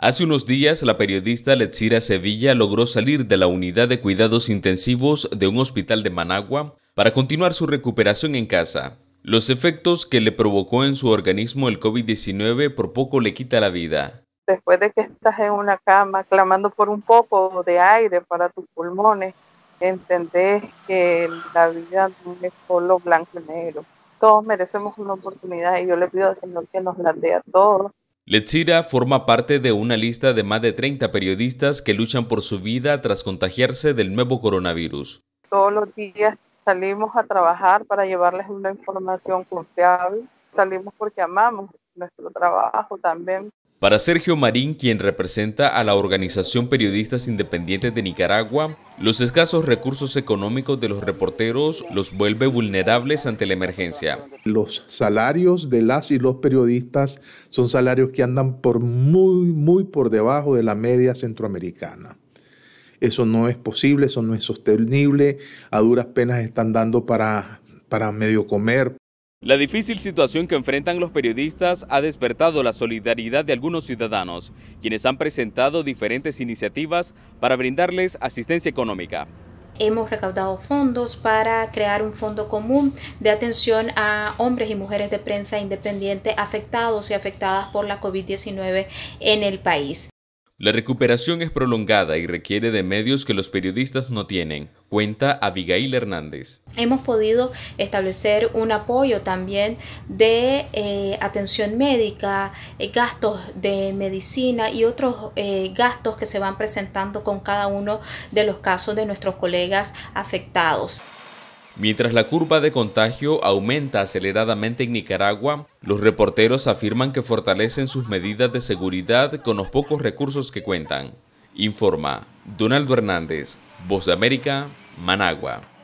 Hace unos días, la periodista Letzira Sevilla logró salir de la unidad de cuidados intensivos de un hospital de Managua para continuar su recuperación en casa. Los efectos que le provocó en su organismo el COVID-19 por poco le quita la vida. Después de que estás en una cama clamando por un poco de aire para tus pulmones, entendés que la vida no es solo blanco y negro. Todos merecemos una oportunidad y yo le pido al Señor que nos la dé a todos. Letzira forma parte de una lista de más de 30 periodistas que luchan por su vida tras contagiarse del nuevo coronavirus. Todos los días salimos a trabajar para llevarles una información confiable. Salimos porque amamos nuestro trabajo también. Para Sergio Marín, quien representa a la Organización Periodistas Independientes de Nicaragua, los escasos recursos económicos de los reporteros los vuelve vulnerables ante la emergencia. Los salarios de las y los periodistas son salarios que andan por muy por debajo de la media centroamericana. Eso no es posible, eso no es sostenible, a duras penas están dando para medio comer. La difícil situación que enfrentan los periodistas ha despertado la solidaridad de algunos ciudadanos, quienes han presentado diferentes iniciativas para brindarles asistencia económica. Hemos recaudado fondos para crear un fondo común de atención a hombres y mujeres de prensa independiente afectados y afectadas por la COVID-19 en el país. La recuperación es prolongada y requiere de medios que los periodistas no tienen, cuenta Abigail Hernández. Hemos podido establecer un apoyo también de atención médica, gastos de medicina y otros gastos que se van presentando con cada uno de los casos de nuestros colegas afectados. Mientras la curva de contagio aumenta aceleradamente en Nicaragua, los reporteros afirman que fortalecen sus medidas de seguridad con los pocos recursos que cuentan. Informa Donaldo Hernández, Voz de América, Managua.